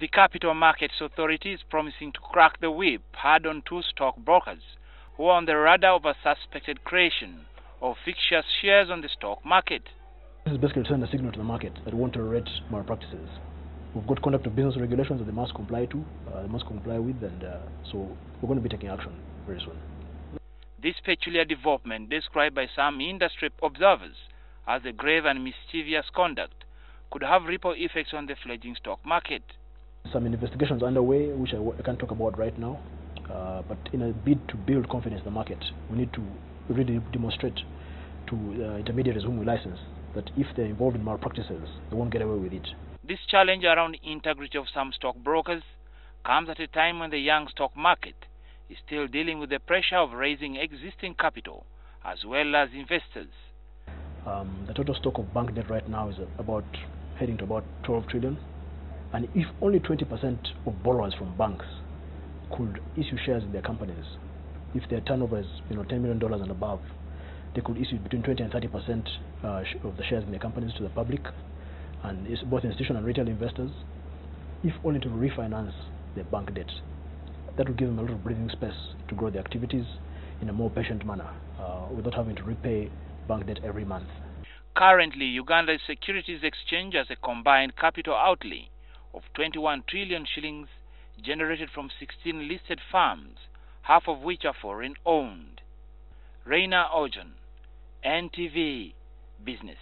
The Capital Markets Authority is promising to crack the whip hard on two stockbrokers who are on the radar of a suspected creation of fictitious shares on the stock market. This is basically to send a signal to the market that we want to regulate malpractices. We've got conduct of business regulations that they must comply to, they must comply with, and so we're going to be taking action very soon. This peculiar development, described by some industry observers as a grave and mischievous conduct, could have ripple effects on the fledgling stock market. Some investigations underway, which I can't talk about right now, but in a bid to build confidence in the market, we need to really demonstrate to intermediaries whom we license that if they're involved in malpractices, they won't get away with it. This challenge around the integrity of some stockbrokers comes at a time when the young stock market is still dealing with the pressure of raising existing capital as well as investors. The total stock of bank debt right now is about heading to about 12 trillion, and if only 20% of borrowers from banks could issue shares in their companies, if their turnover is $10 million and above, they could issue between 20 and 30% of the shares in their companies to the public, and it's both institutional and retail investors, if only to refinance their bank debt. That would give them a little breathing space to grow their activities in a more patient manner without having to repay bank debt every month. Currently, Uganda's securities exchange has a combined capital outlay of 21 trillion shillings generated from 16 listed firms, half of which are foreign-owned. Rainer Ojan, NTV Business.